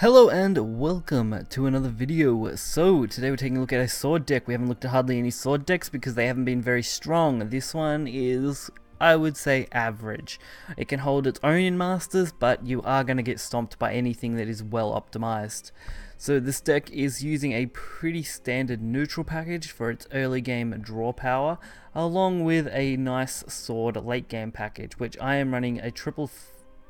Hello and welcome to another video. So today we're taking a look at a sword deck. We haven't looked at hardly any sword decks because they haven't been very strong. This one is, I would say, average. It can hold its own in Masters, but you are going to get stomped by anything that is well optimized. So this deck is using a pretty standard neutral package for its early game draw power, along with a nice sword late game package, which I am running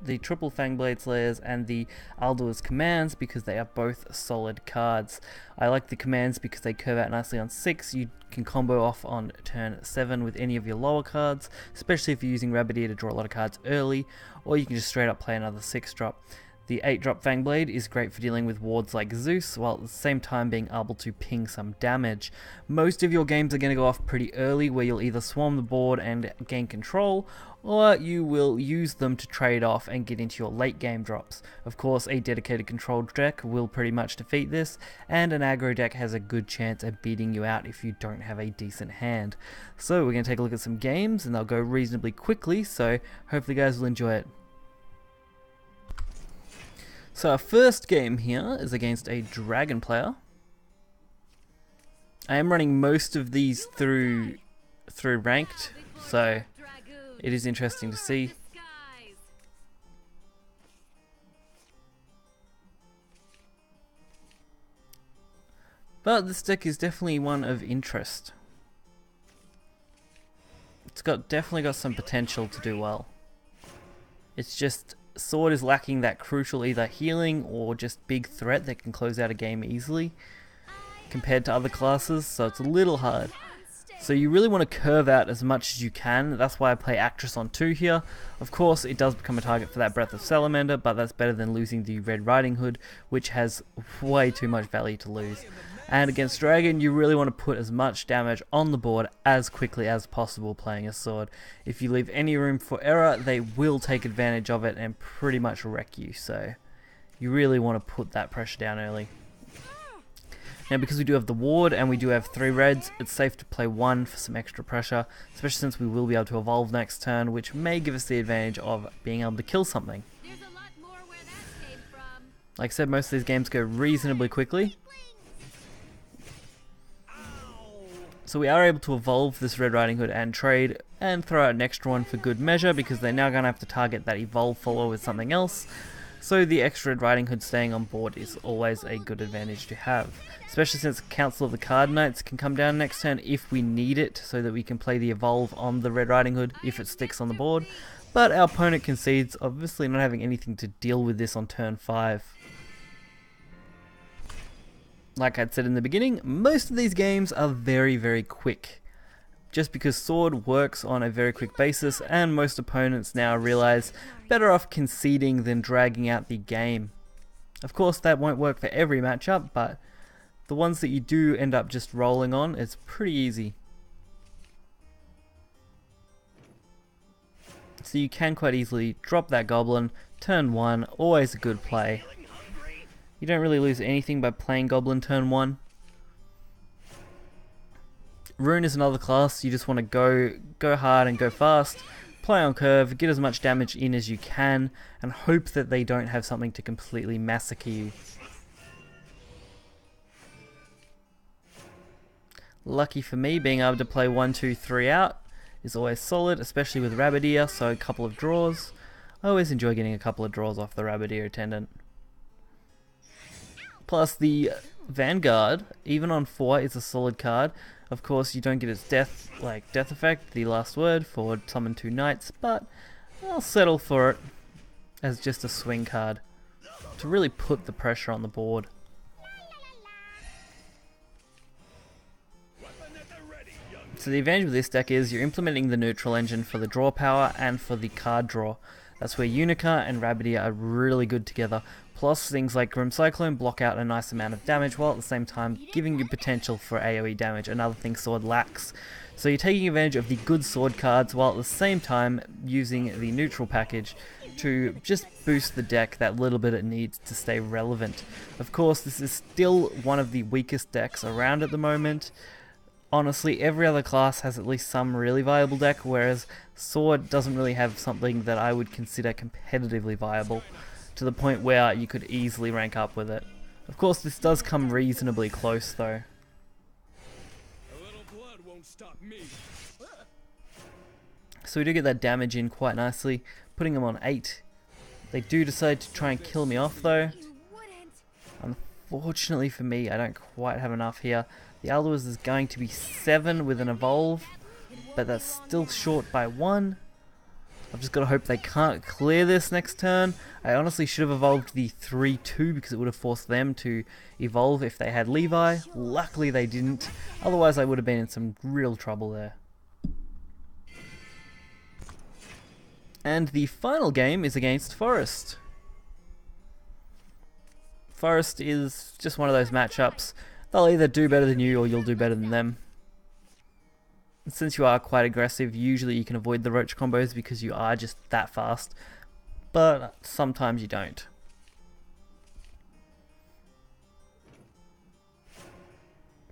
the triple Fangblade Slayers and the Aldous' Commands because they are both solid cards. I like the Commands because they curve out nicely on 6. You can combo off on turn 7 with any of your lower cards, especially if you're using Rabbit Ear to draw a lot of cards early, or you can just straight up play another 6-drop. The 8-drop Fangblade is great for dealing with wards like Zeus, while at the same time being able to ping some damage. Most of your games are going to go off pretty early, where you'll either swarm the board and gain control, or you will use them to trade off and get into your late game drops. Of course, a dedicated control deck will pretty much defeat this, and an aggro deck has a good chance at beating you out if you don't have a decent hand. So we're going to take a look at some games, and they'll go reasonably quickly, so hopefully you guys will enjoy it. So our first game here is against a dragon player. I am running most of these through ranked, so it is interesting to see. But this deck is definitely one of interest. It's definitely got some potential to do well. It's just sword is lacking that crucial either healing or just big threat that can close out a game easily compared to other classes, so it's a little hard. So you really want to curve out as much as you can. That's why I play Actress on 2 here. Of course, it does become a target for that Breath of Salamander, but that's better than losing the Red Riding Hood, which has way too much value to lose. And against Dragon, you really want to put as much damage on the board as quickly as possible playing a sword. If you leave any room for error, they will take advantage of it and pretty much wreck you. So you really want to put that pressure down early. Now, because we do have the ward and we do have 3 reds, it's safe to play 1 for some extra pressure, especially since we will be able to evolve next turn, which may give us the advantage of being able to kill something. Like I said, most of these games go reasonably quickly. So we are able to evolve this Red Riding Hood and trade and throw out an extra one for good measure, because they're now going to have to target that evolve follower with something else. So the extra Red Riding Hood staying on board is always a good advantage to have, especially since Council of the Card Knights can come down next turn if we need it, so that we can play the evolve on the Red Riding Hood if it sticks on the board. But our opponent concedes, obviously not having anything to deal with this on turn 5. Like I'd said in the beginning, most of these games are very, very quick. Just because sword works on a very quick basis, and most opponents now realize better off conceding than dragging out the game. Of course, that won't work for every matchup, but the ones that you do end up just rolling on, it's pretty easy. So you can quite easily drop that goblin. Turn 1, always a good play. You don't really lose anything by playing Goblin turn 1. Rune is another class, you just want to go hard and go fast, play on curve, get as much damage in as you can, and hope that they don't have something to completely massacre you. Lucky for me, being able to play 1, 2, 3 out is always solid, especially with Rabidia, so a couple of draws. I always enjoy getting a couple of draws off the Rabidia attendant. Plus the Vanguard, even on 4, is a solid card. Of course, you don't get its death effect, the last word, for summon 2 knights, but I'll settle for it as just a swing card to really put the pressure on the board. So the advantage of this deck is you're implementing the neutral engine for the draw power and for the card draw. That's where Unica and Rabidia are really good together. Plus, things like Grim Cyclone block out a nice amount of damage, while at the same time giving you potential for AoE damage, another thing sword lacks. So you're taking advantage of the good sword cards, while at the same time using the neutral package to just boost the deck that little bit it needs to stay relevant. Of course, this is still one of the weakest decks around at the moment. Honestly, every other class has at least some really viable deck, whereas sword doesn't really have something that I would consider competitively viable. to the point where you could easily rank up with it. Of course, this does come reasonably close though. A little blood won't stop me. So we do get that damage in quite nicely, putting them on 8. They do decide to try and kill me off though. Unfortunately for me, I don't quite have enough here. The Aldous is going to be 7 with an evolve, but that's still short by 1. I've just got to hope they can't clear this next turn. I honestly should have evolved the 3-2 because it would have forced them to evolve if they had Levi. Luckily they didn't, otherwise I would have been in some real trouble there. And the final game is against Forest. Forest is just one of those matchups. They'll either do better than you or you'll do better than them. And since you are quite aggressive, usually you can avoid the roach combos because you are just that fast. But sometimes you don't.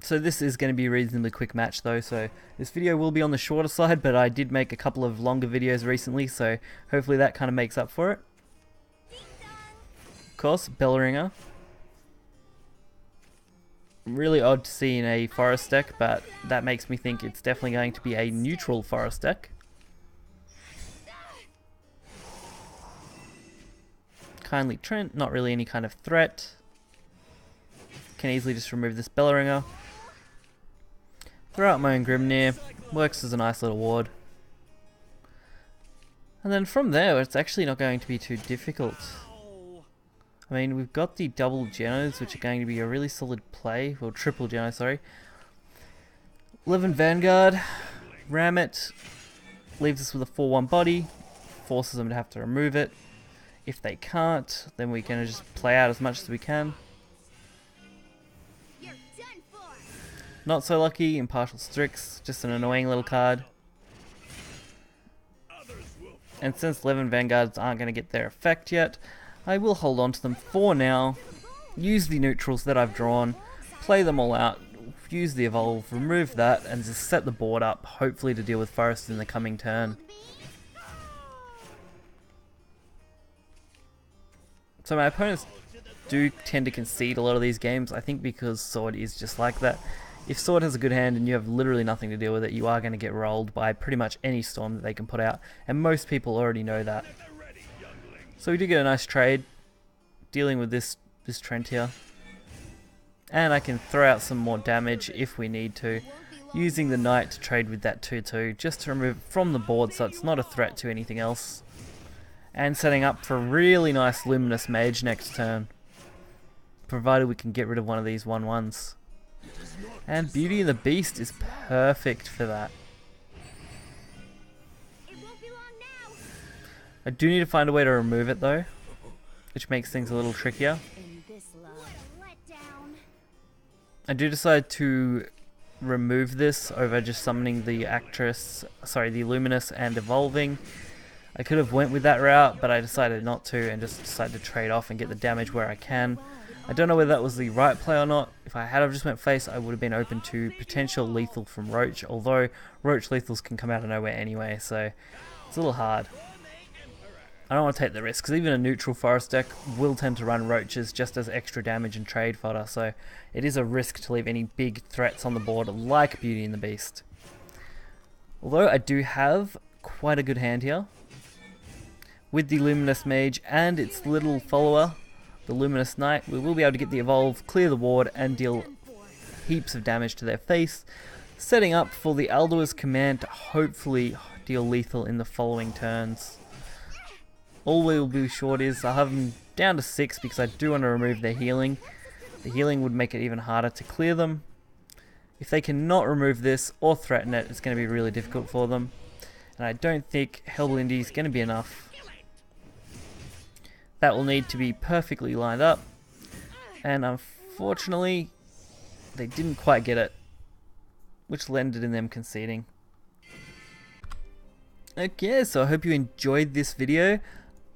So this is going to be a reasonably quick match though, so this video will be on the shorter side, but I did make a couple of longer videos recently, so hopefully that kind of makes up for it. Of course, Bellringer. Really odd to see in a Forest deck, but that makes me think it's definitely going to be a neutral Forest deck. Kindly Trent, not really any kind of threat. Can easily just remove this Bellringer. Throw out my own Grimnir, works as a nice little ward. And then from there, it's actually not going to be too difficult. I mean, we've got the double Genos, which are going to be a really solid play. Well, triple Geno, sorry. Levin Vanguard, ram it, leaves us with a 4-1 body, forces them to have to remove it. If they can't, then we can just play out as much as we can. Not so lucky, Impartial Strix, just an annoying little card. And since Levin Vanguards aren't going to get their effect yet, I will hold on to them for now, use the neutrals that I've drawn, play them all out, use the evolve, remove that, and just set the board up, hopefully to deal with Forest in the coming turn. So my opponents do tend to concede a lot of these games, I think because Sword is just like that. If Sword has a good hand and you have literally nothing to deal with it, you are going to get rolled by pretty much any storm that they can put out, and most people already know that. So we do get a nice trade, dealing with this Trent here. And I can throw out some more damage if we need to, using the Knight to trade with that 2-2, just to remove it from the board so it's not a threat to anything else. And setting up for a really nice Luminous Mage next turn, provided we can get rid of one of these 1-1s. And Beauty and the Beast is perfect for that. I do need to find a way to remove it though, which makes things a little trickier. I do decide to remove this over just summoning the Luminous and evolving. I could have went with that route, but I decided not to and just decided to trade off and get the damage where I can. I don't know whether that was the right play or not. If I had just went face, I would have been open to potential lethal from Roach, although Roach lethals can come out of nowhere anyway, so it's a little hard. I don't want to take the risk, because even a neutral Forest deck will tend to run Roaches just as extra damage and trade fodder, so it is a risk to leave any big threats on the board like Beauty and the Beast. Although I do have quite a good hand here, with the Luminous Mage and its little follower, the Luminous Knight, we will be able to get the evolve, clear the ward, and deal heaps of damage to their face, setting up for the Aldous' Command to hopefully deal lethal in the following turns. All we'll be short is I'll have them down to 6 because I do want to remove their healing. The healing would make it even harder to clear them. If they cannot remove this or threaten it, it's going to be really difficult for them. And I don't think Helblindi is going to be enough. That will need to be perfectly lined up, and unfortunately they didn't quite get it, which landed in them conceding. Okay, so I hope you enjoyed this video.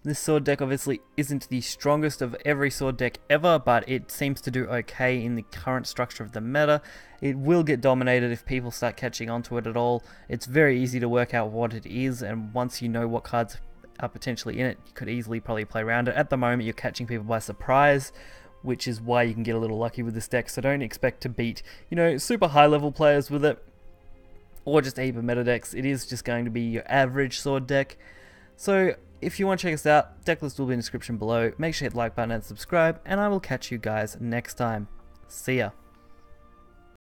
This Sword deck obviously isn't the strongest of every Sword deck ever, but it seems to do okay in the current structure of the meta. It will get dominated if people start catching onto it at all. It's very easy to work out what it is, and once you know what cards are potentially in it, you could easily probably play around it. At the moment, you're catching people by surprise, which is why you can get a little lucky with this deck, so don't expect to beat, you know, super high-level players with it, or just a heap of meta decks. It is just going to be your average Sword deck. So, if you want to check us out, decklist will be in the description below. Make sure you hit the like button and subscribe, and I will catch you guys next time. See ya.